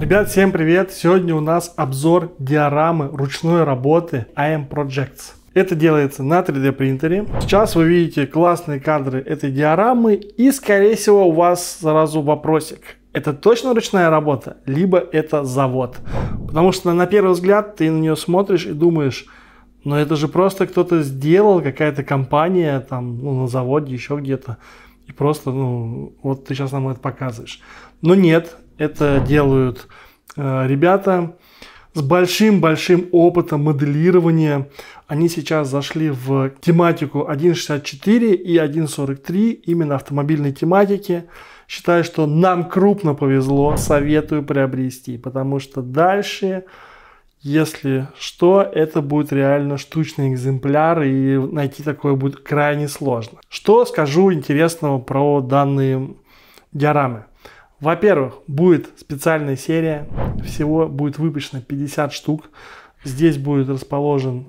Ребят, всем привет! Сегодня у нас обзор диорамы ручной работы AM Projects. Это делается на 3D принтере. Сейчас вы видите классные кадры этой диорамы, и скорее всего у вас сразу вопросик. Это точно ручная работа, либо это завод? Потому что на первый взгляд ты на нее смотришь и думаешь, ну это же просто кто-то сделал, какая-то компания там, ну, на заводе, еще где-то. И просто, ну, вот ты сейчас нам это показываешь. Но нет, это делают ребята с большим-большим опытом моделирования. Они сейчас зашли в тематику 1.64 и 1.43, именно автомобильной тематики. Считаю, что нам крупно повезло, советую приобрести, потому что дальше, если что, это будут реально штучные экземпляры, и найти такое будет крайне сложно. Что скажу интересного про данные диорамы? Во-первых, будет специальная серия, всего будет выпущено 50 штук. Здесь будет расположен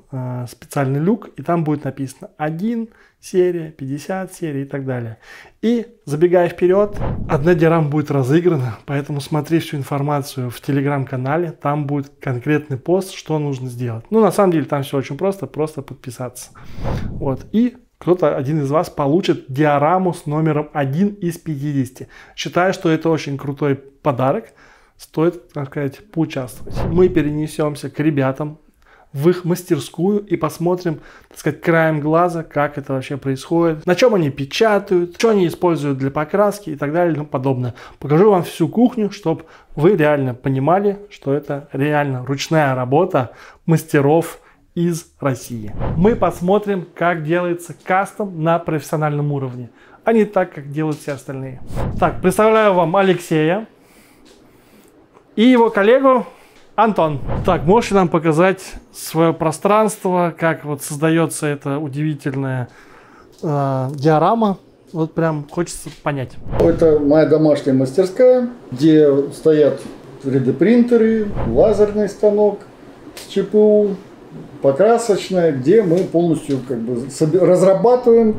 специальный люк, и там будет написано 1 серия, 50 серий и так далее. И, забегая вперед, одна диорама будет разыграна, поэтому смотри всю информацию в телеграм-канале, там будет конкретный пост, что нужно сделать. Ну, на самом деле, там все очень просто, просто подписаться. Вот, и кто-то один из вас получит диораму с номером 1 из 50. Считаю, что это очень крутой подарок. Стоит, так сказать, поучаствовать. Мы перенесемся к ребятам в их мастерскую и посмотрим, так сказать, краем глаза, как это вообще происходит, на чем они печатают, что они используют для покраски и так далее и тому подобное. Покажу вам всю кухню, чтобы вы реально понимали, что это реально ручная работа мастеров из России. Мы посмотрим, как делается кастом на профессиональном уровне, а не так, как делают все остальные. Так, представляю вам Алексея и его коллегу Антон. Так, можете нам показать свое пространство, как вот создается эта удивительная диорама? Вот прям хочется понять. Это моя домашняя мастерская, где стоят 3D принтеры, лазерный станок с ЧПУ, покрасочная, где мы полностью как бы разрабатываем,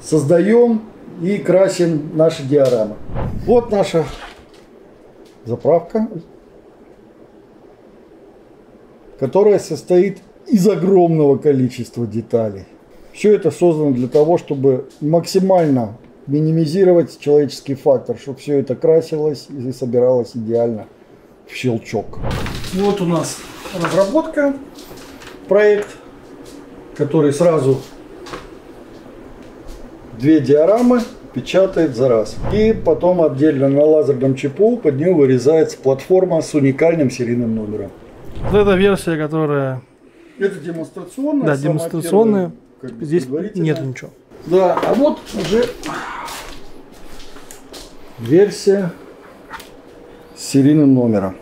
создаем и красим наши диорамы. Вот наша заправка, которая состоит из огромного количества деталей. Все это создано для того, чтобы максимально минимизировать человеческий фактор, чтобы все это красилось и собиралось идеально в щелчок. Вот у нас разработка, проект, который сразу две диорамы печатает за раз. И потом отдельно на лазерном ЧПУ под нее вырезается платформа с уникальным серийным номером. Вот эта версия, которая... Это демонстрационная. Да, демонстрационная. Первая, здесь нет ничего. Да, а вот уже версия с серийным номером.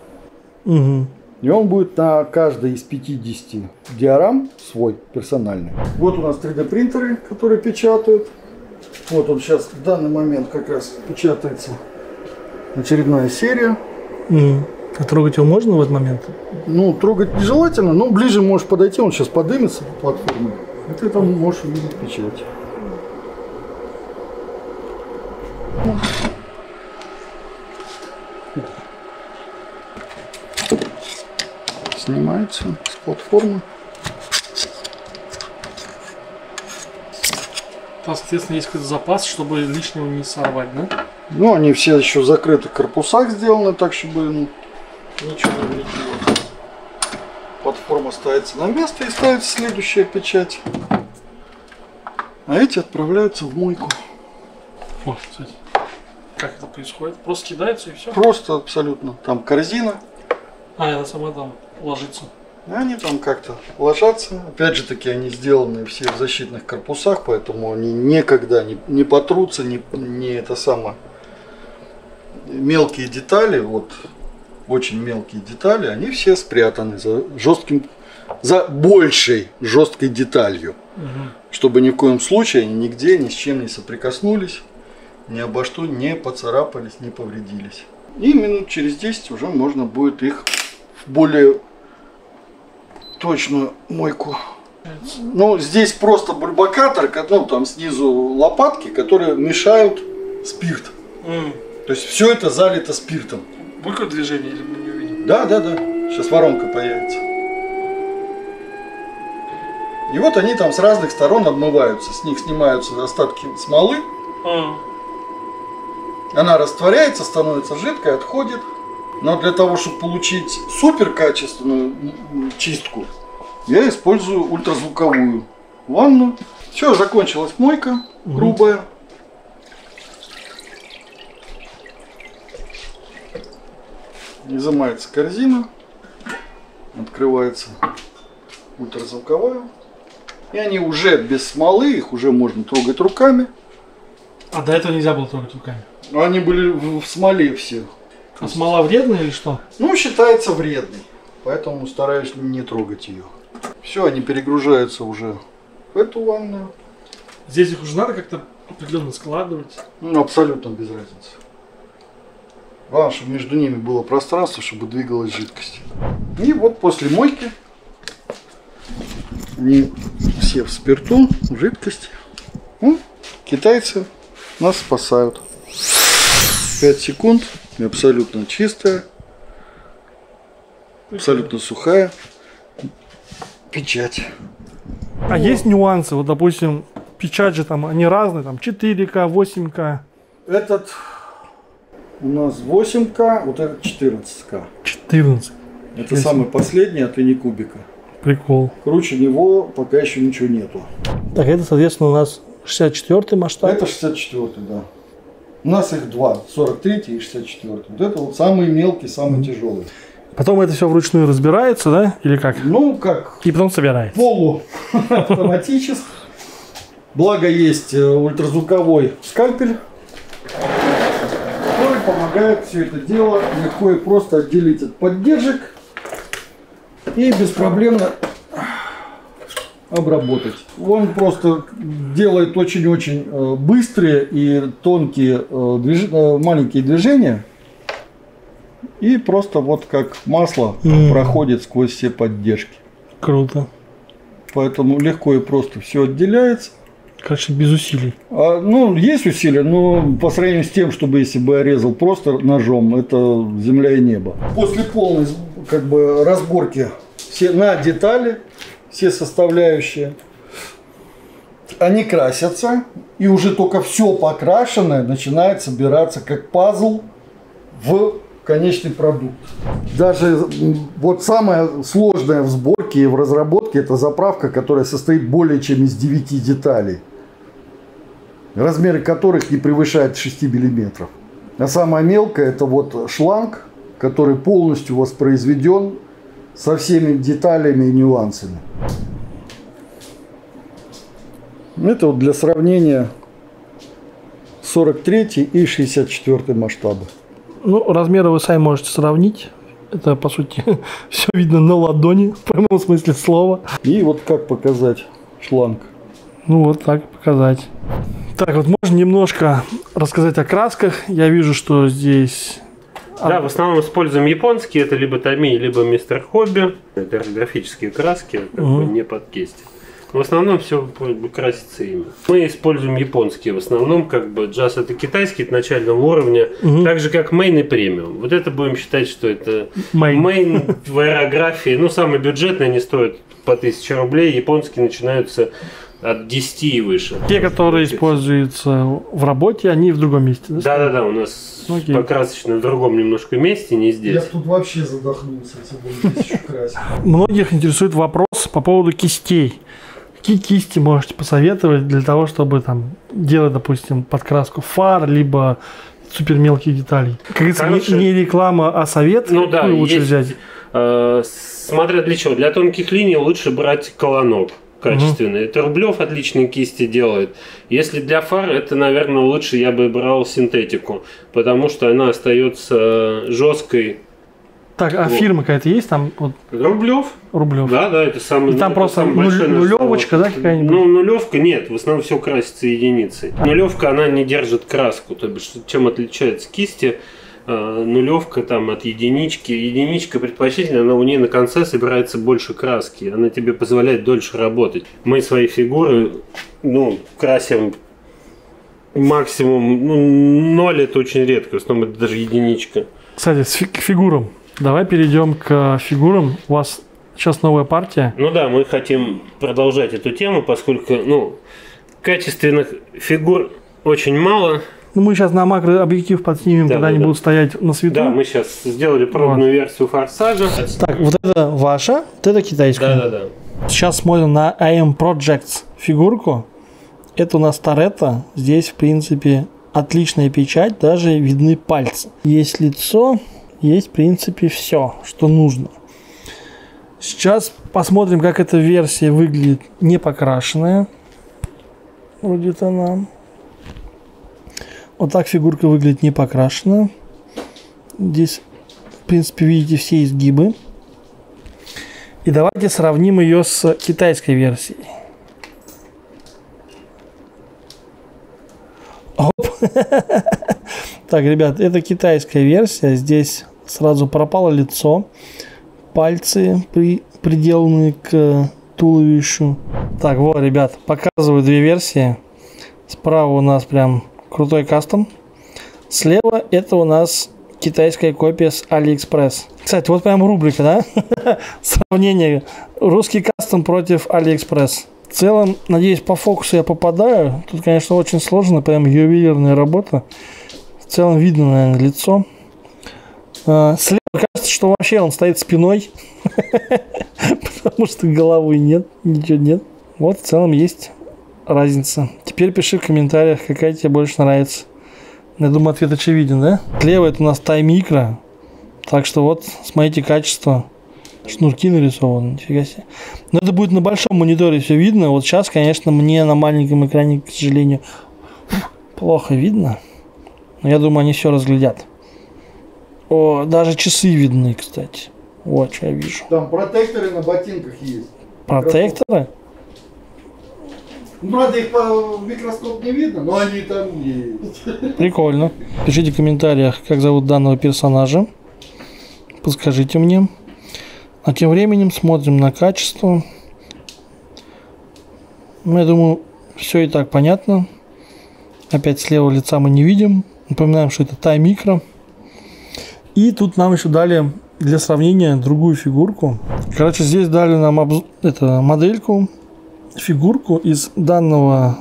Угу. И он будет на каждой из 50 диорам свой персональный. Вот у нас 3D принтеры, которые печатают. Вот он сейчас в данный момент как раз печатается очередная серия. А трогать его можно в этот момент? Ну, трогать нежелательно, но ближе можешь подойти, он сейчас поднимется по платформе. И ты там можешь увидеть печать. Снимается с платформы. Соответственно, есть какой-то запас, чтобы лишнего не сорвать, да? Ну, они все еще в закрытых корпусах сделаны, так чтобы ничего не влетело. Платформа ставится на место и ставится следующая печать. А эти отправляются в мойку. О, кстати, как это происходит? Просто кидается и все? Просто абсолютно. Там корзина. А, она сама там ложится. Они там как-то ложатся. Опять же таки, они сделаны все в защитных корпусах, поэтому они никогда не потрутся, не это самое. Мелкие детали, вот очень мелкие детали, они все спрятаны за большей жесткой деталью. Угу. Чтобы ни в коем случае они нигде ни с чем не соприкоснулись, ни обо что не поцарапались, не повредились. И минут через 10 уже можно будет их в более точную мойку. Ну, здесь просто бульбакатор, ну, там снизу лопатки, которые мешают спирт. То есть все это залито спиртом. Будет движение или мы не увидим? Да. Сейчас воронка появится. И вот они там с разных сторон обмываются. С них снимаются остатки смолы. Она растворяется, становится жидкой, отходит. Но для того, чтобы получить супер качественную чистку, я использую ультразвуковую ванну. Все, закончилась мойка грубая. Изымается корзина, открывается ультразвуковая. И они уже без смолы, их уже можно трогать руками. А до этого нельзя было трогать руками? Они были в смоле все. А смола вредная или что? Ну, считается вредной, поэтому стараюсь не трогать ее. Все, они перегружаются уже в эту ванную. Здесь их уже надо как-то определенно складывать? Ну, абсолютно без разницы. Главное, чтобы между ними было пространство, чтобы двигалась жидкость. И вот после мойки они все в спирту, в жидкости. Ну, китайцы нас спасают. 5 секунд, абсолютно чистая, абсолютно сухая печать. А есть нюансы? Вот, допустим, печать же там, они разные, там 4К, 8К. Этот у нас 8К, вот этот 14К. 14. Это 14. Самый последний от Иникубика. Прикол. Круче него пока еще ничего нету. Так, это, соответственно, у нас 64-й масштаб. Это 64-й, да. У нас их два, 43 и 64. Вот это вот самый мелкий, самый тяжелый. Потом это все вручную разбирается, да? Или как? Ну, как. И потом собирается. Полуавтоматически. Благо есть ультразвуковой скальпель, который помогает все это дело легко и просто отделить от поддержек и беспроблемно обработать. Он просто делает очень-очень быстрые и тонкие маленькие движения. И просто вот как масло проходит сквозь все поддержки. Круто. Поэтому легко и просто все отделяется. Короче, без усилий. Ну, есть усилия, но по сравнению с тем, чтобы если бы я резал просто ножом, это земля и небо. После полной как бы разборки все на детали, все составляющие, они красятся, и уже только все покрашенное начинает собираться как пазл в конечный продукт. Даже вот самое сложное в сборке и в разработке — это заправка, которая состоит более чем из 9 деталей, размеры которых не превышают 6 миллиметров. А самое мелкое — это вот шланг, который полностью воспроизведен со всеми деталями и нюансами. Это вот для сравнения 43 и 64 масштабы. Ну, размеры вы сами можете сравнить. Это, по сути, все видно на ладони, в прямом смысле слова. И вот как показать шланг? Ну, вот так показать. Так, вот можно немножко рассказать о красках. Я вижу, что здесь... Да, в основном используем японские, это либо Tommy, либо Mr. Hobby. Это графические краски, как бы не под кисть. В основном все красится ими. Мы используем японские, в основном как бы джаз — это китайский начального уровня, так же как мейн и премиум. Вот это будем считать, что это мейн в аэрографии, ну самые бюджетные, они стоят по 1000 рублей, японские начинаются от 10 и выше. Те, которые используются в работе, они в другом месте, да? Да, у нас покрасочно в другом немножко месте, не здесь. Я тут вообще задохнулся, если буду здесь еще красить. Многих интересует вопрос по поводу кистей. Какие кисти можете посоветовать для того, чтобы там делать, допустим, подкраску фар, либо супер мелких деталей? Как говорится, не реклама, а совет. Ну да, лучше взять. Смотря для чего. Для тонких линий лучше брать колонок. Качественные. Это Рублев отличные кисти делает. Если для фар, это, наверное, лучше я бы брал синтетику, потому что она остается жесткой. Так, а фирма какая-то есть там? Вот. Рублев. Рублев. Да, это самый. И там просто самый нулевочка, да, какая-нибудь? Ну, нулевка нет, в основном все красится единицей. Нулевка, она не держит краску, то бишь, чем отличается кисти? Нулевка там от единички. Единичка предпочтительно, она у нее на конце собирается больше краски. Она тебе позволяет дольше работать. Мы свои фигуры, ну, красим максимум, ну, 0 это очень редко, в основном это даже единичка. Кстати, к фигурам. Давай перейдем к фигурам. У вас сейчас новая партия. Ну да, мы хотим продолжать эту тему, поскольку, ну, качественных фигур очень мало. Ну, мы сейчас на макрообъектив подснимем, когда они будут стоять на свету. Да, мы сейчас сделали пробную версию форсажа. Так, вот это ваша, вот это китайская. Да. Сейчас смотрим на AM Projects фигурку. Это у нас Торетто. Здесь, в принципе, отличная печать, даже видны пальцы. Есть лицо, есть, в принципе, все, что нужно. Сейчас посмотрим, как эта версия выглядит не покрашенная. Вроде она. Вот так фигурка выглядит не покрашена. Здесь, в принципе, видите все изгибы. И давайте сравним ее с китайской версией. Оп. Так, ребят, это китайская версия. Здесь сразу пропало лицо. Пальцы приделаны к туловищу. Так, вот, ребят, показываю две версии. Справа у нас прям крутой кастом. Слева это у нас китайская копия с Алиэкспресс. Кстати, вот прям рубрика, да? Сравнение. Русский кастом против Алиэкспресс. В целом, надеюсь, по фокусу я попадаю. Тут, конечно, очень сложно. Прям ювелирная работа. В целом видно, наверное, лицо. Слева кажется, что вообще он стоит спиной. Потому что головы нет. Ничего нет. Вот в целом есть разница. Теперь пиши в комментариях, какая тебе больше нравится. Я думаю, ответ очевиден, да? Слева это у нас тай-микро. Так что вот, смотрите качество. Шнурки нарисованы, нифига себе. Но это будет на большом мониторе все видно. Вот сейчас, конечно, мне на маленьком экране, к сожалению, плохо видно. Но я думаю, они все разглядят. О, даже часы видны, кстати. Вот, что я вижу. Там протекторы на ботинках есть. Протекторы? Ну, правда, их по микроскопу не видно, но они там есть. Прикольно. Пишите в комментариях, как зовут данного персонажа. Подскажите мне. А тем временем смотрим на качество. Ну, я думаю, все и так понятно. Опять слева лица мы не видим. Напоминаем, что это тай-микро. И тут нам еще дали для сравнения другую фигурку. Короче, здесь дали нам модельку. Фигурку из данного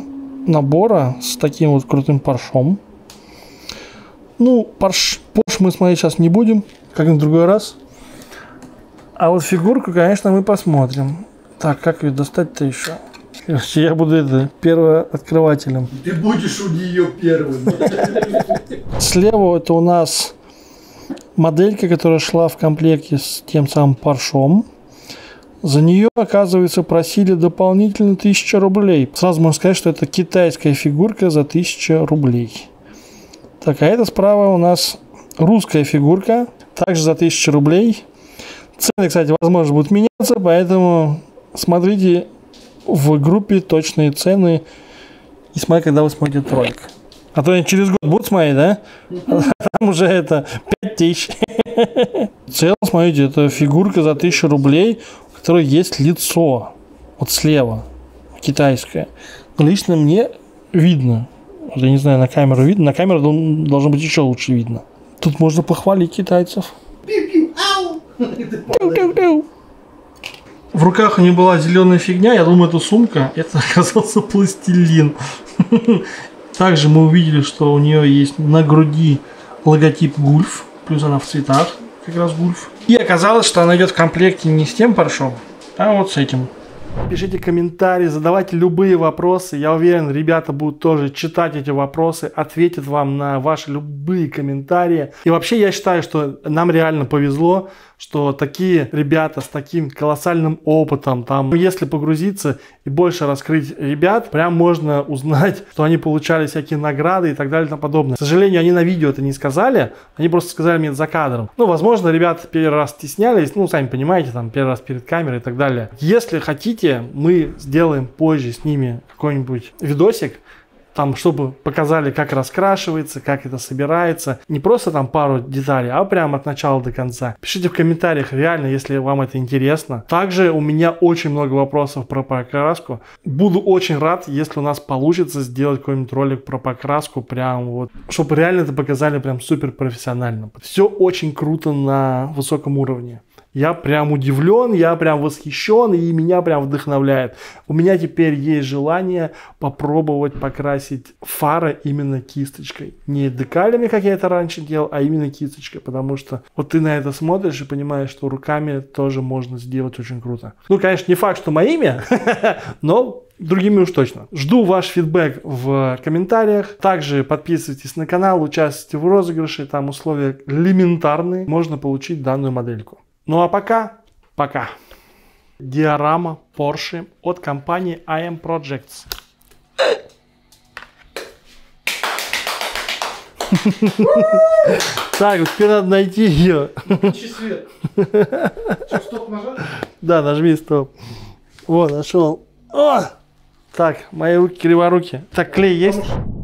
набора с таким вот крутым паршом. Ну, порш мы смотреть сейчас не будем, как-нибудь в другой раз. А вот фигурку, конечно, мы посмотрим. Так, как ее достать-то еще? Я буду первооткрывателем. Ты будешь у нее первым. Слева это у нас моделька, которая шла в комплекте с тем самым паршом. За нее, оказывается, просили дополнительно 1000 рублей. Сразу можно сказать, что это китайская фигурка за 1000 рублей. Так, а это справа у нас русская фигурка, также за 1000 рублей. Цены, кстати, возможно, будут меняться, поэтому смотрите в группе точные цены и смотрите, когда вы смотрите этот ролик. А то они через год будут смотреть, да? Там уже это 5000. В целом, смотрите, это фигурка за 1000 рублей, у которой есть лицо. Вот слева. Китайское. Лично мне видно. Вот я не знаю, на камеру видно. На камеру должно быть еще лучше видно. Тут можно похвалить китайцев. В руках у нее была зеленая фигня. Я думаю, это сумка. Это оказался пластилин. Также мы увидели, что у нее есть на груди логотип Gulf, плюс она в цветах, как раз Gulf. И оказалось, что она идет в комплекте не с тем паршом, а вот с этим. Пишите комментарии, задавайте любые вопросы. Я уверен, ребята будут тоже читать эти вопросы, ответят вам на ваши любые комментарии. И вообще я считаю, что нам реально повезло, что такие ребята с таким колоссальным опытом, там, если погрузиться и больше раскрыть ребят, прям можно узнать, что они получали всякие награды и так далее и тому подобное. К сожалению, они на видео это не сказали, они просто сказали мне это за кадром. Ну, возможно, ребята первый раз стеснялись, ну, сами понимаете, там, первый раз перед камерой и так далее. Если хотите, мы сделаем позже с ними какой-нибудь видосик, там, чтобы показали, как раскрашивается, как это собирается. Не просто там пару деталей, а прям от начала до конца. Пишите в комментариях, реально, если вам это интересно. Также у меня очень много вопросов про покраску. Буду очень рад, если у нас получится сделать какой-нибудь ролик про покраску, прям вот, чтобы реально это показали прям супер профессионально. Все очень круто на высоком уровне. Я прям удивлен, я прям восхищен, и меня прям вдохновляет. У меня теперь есть желание попробовать покрасить фары именно кисточкой. Не декалями, как я это раньше делал, а именно кисточкой. Потому что вот ты на это смотришь и понимаешь, что руками тоже можно сделать очень круто. Ну, конечно, не факт, что моими, но... другими уж точно. Жду ваш фидбэк в комментариях. Также подписывайтесь на канал, участвуйте в розыгрыше. Там условия элементарные. Можно получить данную модельку. Ну а пока, пока. Диорама Porsche от компании AM Projects. Так, теперь надо найти ее. Что, стоп нажать? Да, нажми стоп. Вот, нашел. Так, мои руки криворуки. Так, клей есть?